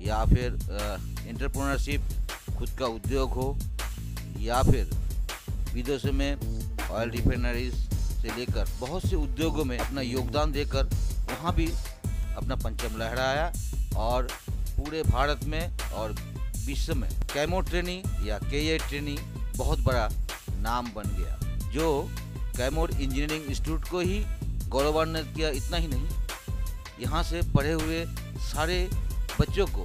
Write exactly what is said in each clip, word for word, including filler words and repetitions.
या फिर एंटरप्रेन्योरशिप, खुद का उद्योग हो, या फिर विदेशों में ऑयल रिफाइनरीज से लेकर बहुत से उद्योगों में अपना योगदान देकर वहाँ भी अपना पंचम लहराया और पूरे भारत में और विश्व में कैमोर ट्रेनिंग या केए ट्रेनिंग बहुत बड़ा नाम बन गया, जो कैमोर इंजीनियरिंग इंस्टीट्यूट को ही गौरवान्वित किया। इतना ही नहीं, यहाँ से पढ़े हुए सारे बच्चों को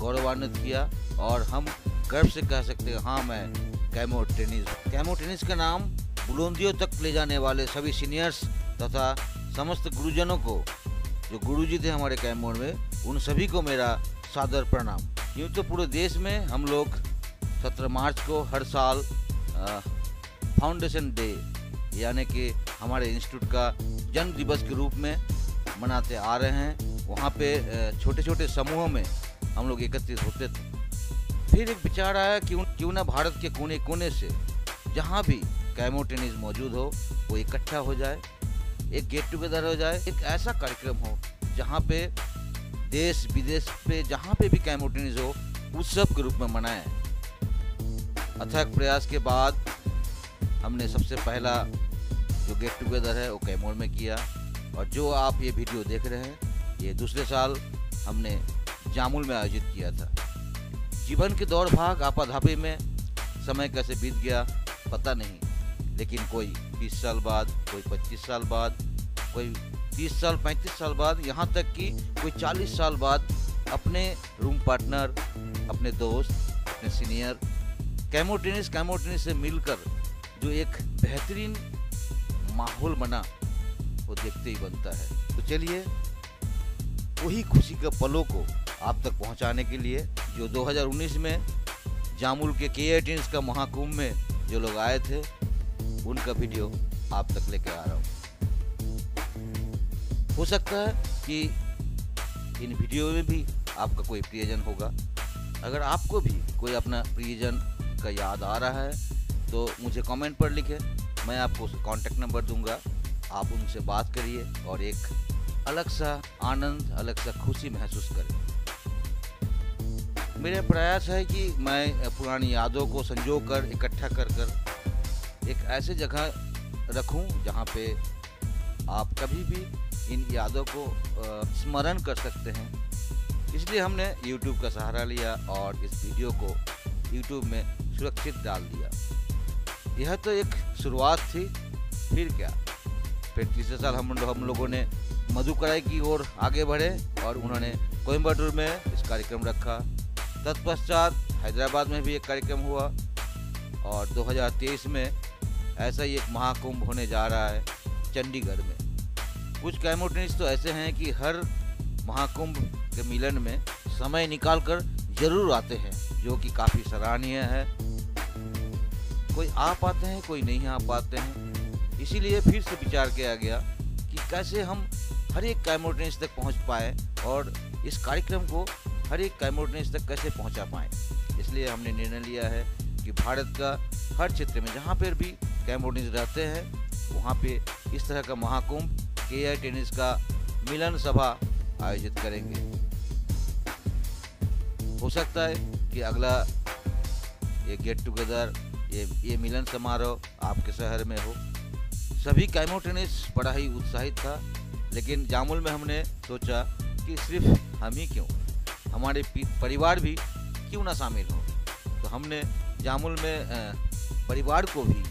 गौरवान्वित किया और हम गर्व से कह सकते हैं, हाँ मैं कैमोर ट्रेनिंग हूँ। कैमोर ट्रेनिंग का नाम बुलंदियों तक ले जाने वाले सभी सीनियर्स तथा समस्त गुरुजनों को, जो गुरुजी थे हमारे कैमोर में, उन सभी को मेरा सादर प्रणाम। यूँ तो पूरे देश में हम लोग सत्रह मार्च को हर साल फाउंडेशन डे यानी कि हमारे इंस्टीट्यूट का जन्म दिवस के रूप में मनाते आ रहे हैं। वहाँ पे छोटे छोटे समूहों में हम लोग एकत्रित होते थे। फिर एक विचार आया कि क्यों ना भारत के कोने कोने से जहाँ भी कैमोर ट्रेनिंग मौजूद हो वो इकट्ठा हो जाए, एक गेट टुगेदर हो जाए, एक ऐसा कार्यक्रम हो जहाँ पे देश विदेश पे जहाँ पे भी कैमोर ट्रेनिंग हो उत्सव के रूप में मनाएं। अथक प्रयास के बाद हमने सबसे पहला जो गेट टुगेदर है वो कैमोर में किया, और जो आप ये वीडियो देख रहे हैं ये दूसरे साल हमने जामुल में आयोजित किया था। जीवन के दौड़ भाग आपाधापी में समय कैसे बीत गया पता नहीं, लेकिन कोई बीस साल बाद, कोई पच्चीस साल बाद, कोई तीस साल पैंतीस साल बाद, यहाँ तक कि कोई चालीस साल बाद अपने रूम पार्टनर, अपने दोस्त, अपने सीनियर कैमोर ट्रेनिंग कैमोर ट्रेनिंग से मिलकर जो एक बेहतरीन माहौल बना वो देखते ही बनता है। तो चलिए वही खुशी के पलों को आप तक पहुंचाने के लिए, जो दो हज़ार उन्नीस में जामुल के केए ट्रेनिंग का महाकुंभ में जो लोग आए थे, उनका वीडियो आप तक लेकर आ रहा हूं। हो सकता है कि इन वीडियो में भी आपका कोई प्रियजन होगा। अगर आपको भी कोई अपना प्रियजन का याद आ रहा है तो मुझे कमेंट पर लिखें, मैं आपको कांटेक्ट नंबर दूंगा, आप उनसे बात करिए और एक अलग सा आनंद, अलग सा खुशी महसूस करें। मेरा प्रयास है कि मैं पुरानी यादों को संजो कर इकट्ठा कर कर एक ऐसे जगह रखूं जहां पे आप कभी भी इन यादों को स्मरण कर सकते हैं। इसलिए हमने यूट्यूब का सहारा लिया और इस वीडियो को यूट्यूब में सुरक्षित डाल दिया। यह तो एक शुरुआत थी, फिर क्या, फिर तीसरे साल हम लोग हम लोगों ने मधुकराई की ओर आगे बढ़े और उन्होंने कोयंबटूर में इस कार्यक्रम रखा। तत्पश्चात हैदराबाद में भी एक कार्यक्रम हुआ और दो हज़ार तेईस में ऐसा ही एक महाकुंभ होने जा रहा है चंडीगढ़ में। कुछ कैमोर ट्रेनिंग तो ऐसे हैं कि हर महाकुंभ के मिलन में समय निकाल कर जरूर आते हैं, जो कि काफ़ी सराहनीय है। कोई आ पाते हैं, कोई नहीं आ पाते हैं। इसीलिए फिर से विचार किया गया कि कैसे हम हर एक कैमोर ट्रेनिंग तक पहुंच पाए और इस कार्यक्रम को हर एक कैमोर ट्रेनिंग तक कैसे पहुंचा पाएँ। इसलिए हमने निर्णय लिया है कि भारत का हर क्षेत्र में जहां पर भी कैमोर ट्रेनिंग रहते हैं वहां पे इस तरह का महाकुंभ केए ट्रेनिंग का मिलन सभा आयोजित करेंगे। हो सकता है कि अगला ये गेट टुगेदर, ये ये मिलन समारोह आपके शहर में हो। सभी कैमोर ट्रेनिंग बड़ा ही उत्साहित था, लेकिन जामुल में हमने सोचा कि सिर्फ हम ही क्यों, हमारे परिवार भी क्यों ना शामिल हो। तो हमने जामुल में परिवार को भी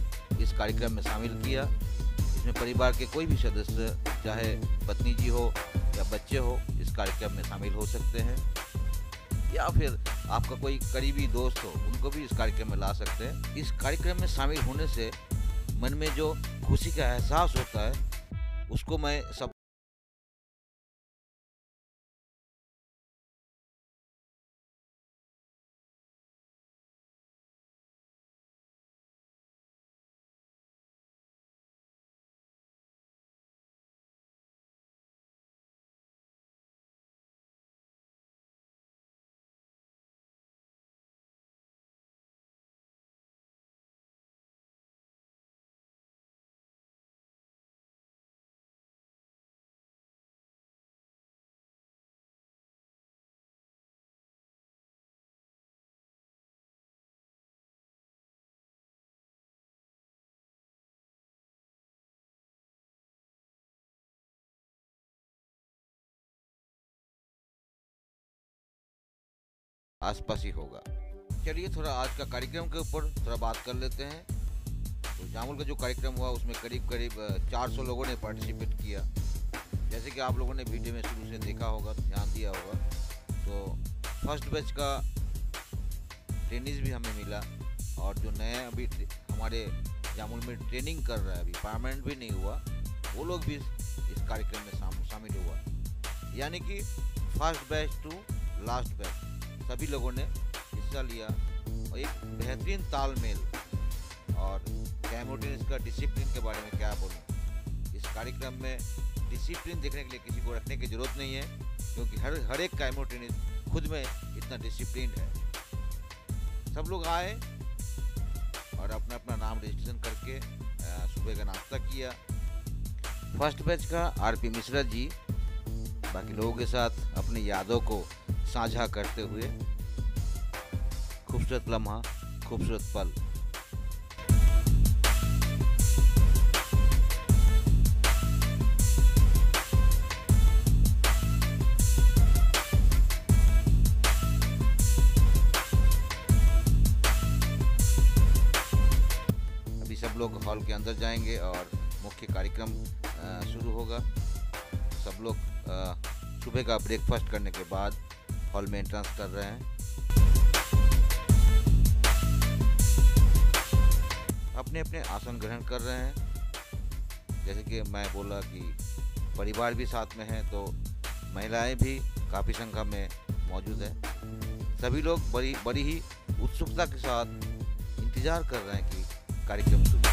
इस कार्यक्रम में शामिल किया। इसमें परिवार के कोई भी सदस्य, चाहे पत्नी जी हो या बच्चे हो, इस कार्यक्रम में शामिल हो सकते हैं, या फिर आपका कोई करीबी दोस्त हो उनको भी इस कार्यक्रम में ला सकते हैं। इस कार्यक्रम में शामिल होने से मन में जो खुशी का एहसास होता है उसको मैं सब आसपास ही होगा। चलिए थोड़ा आज का कार्यक्रम के ऊपर थोड़ा बात कर लेते हैं। तो जामुल का जो कार्यक्रम हुआ उसमें करीब करीब चार सौ लोगों ने पार्टिसिपेट किया। जैसे कि आप लोगों ने वीडियो में शुरू से देखा होगा, ध्यान दिया होगा, तो फर्स्ट बैच का ट्रेनिज भी हमें मिला और जो नए अभी हमारे जामुल में ट्रेनिंग कर रहा है, अभी परमानेंट भी नहीं हुआ, वो लोग भी इस कार्यक्रम में शामिल हुआ। यानी कि first batch to last batch सभी लोगों ने हिस्सा लिया और एक बेहतरीन तालमेल और कैमोर ट्रेनिंग का डिसिप्लिन के बारे में क्या बोलूँ, इस कार्यक्रम में डिसिप्लिन देखने के लिए किसी को रखने की ज़रूरत नहीं है, क्योंकि हर हर एक कैमोर ट्रेनिंग खुद में इतना डिसिप्लिन है। सब लोग आए और अपना अपना नाम रजिस्ट्रेशन करके सुबह का नाश्ता किया। फर्स्ट बैच का आरपी मिश्रा जी बाकी लोगों के साथ अपनी यादों को साझा करते हुए खूबसूरत लम्हा, खूबसूरत पल। अभी सब लोग हॉल के अंदर जाएंगे और मुख्य कार्यक्रम शुरू होगा। सब लोग सुबह का ब्रेकफास्ट करने के बाद हॉल में एंट्रेंस कर रहे हैं। अपने अपने आसन ग्रहण कर रहे हैं। जैसे कि मैं बोला कि परिवार भी साथ में है तो महिलाएं भी काफ़ी संख्या में मौजूद है। सभी लोग बड़ी बड़ी ही उत्सुकता के साथ इंतज़ार कर रहे हैं कि कार्यक्रम शुरू हो।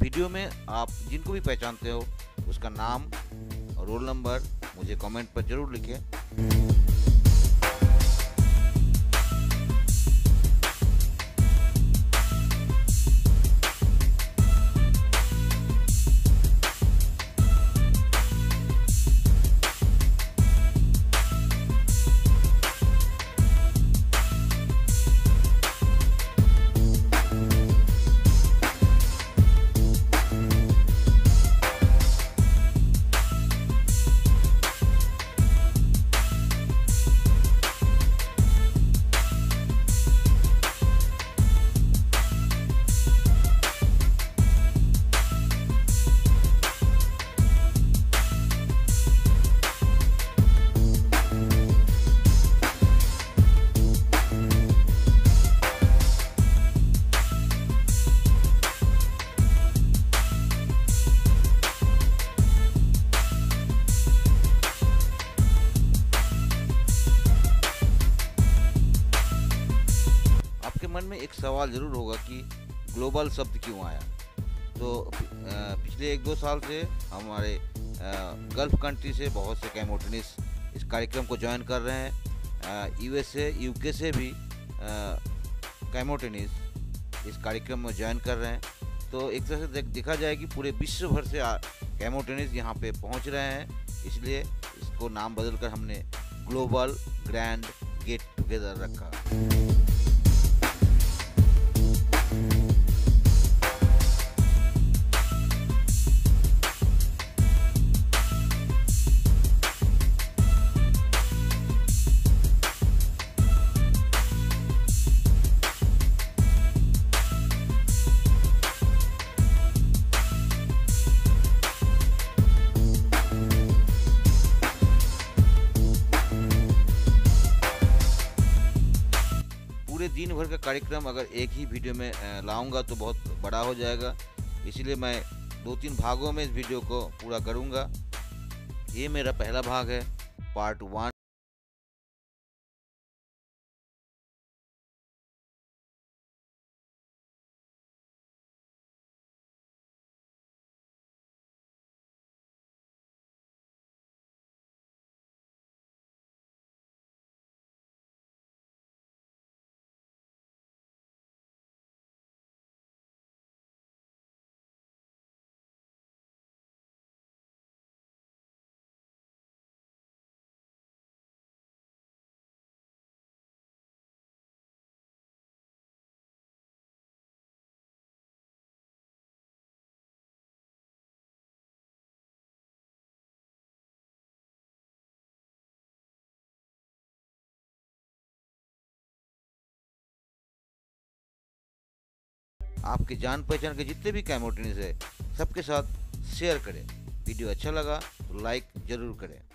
वीडियो में आप जिनको भी पहचानते हो उसका नाम और रोल नंबर मुझे कमेंट पर जरूर लिखें। एक सवाल ज़रूर होगा कि ग्लोबल शब्द क्यों आया। तो पिछले एक दो साल से हमारे गल्फ़ कंट्री से बहुत से कैमोर ट्रेनिस्ट इस कार्यक्रम को ज्वाइन कर रहे हैं। यूएसए, यूके से भी कैमोर ट्रेनिस्ट इस कार्यक्रम में ज्वाइन कर रहे हैं। तो एक तरह से देखा जाए कि पूरे विश्व भर से कैमोर ट्रेनिस्ट यहाँ पे पहुँच रहे हैं, इसलिए इसको नाम बदल कर हमने ग्लोबल ग्रैंड गेट टुगेदर रखा। दिन भर का कार्यक्रम अगर एक ही वीडियो में लाऊंगा तो बहुत बड़ा हो जाएगा, इसलिए मैं दो तीन भागों में इस वीडियो को पूरा करूंगा। ये मेरा पहला भाग है, पार्ट वन। आपके जान पहचान के जितने भी कैमोर ट्रेनिंग है सबके साथ शेयर करें। वीडियो अच्छा लगा तो लाइक ज़रूर करें।